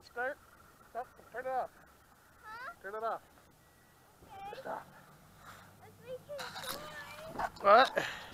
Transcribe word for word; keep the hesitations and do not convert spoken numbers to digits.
it start? Stop. Turn it off. Huh? Turn it off. Okay. Stop. Let's make it. What?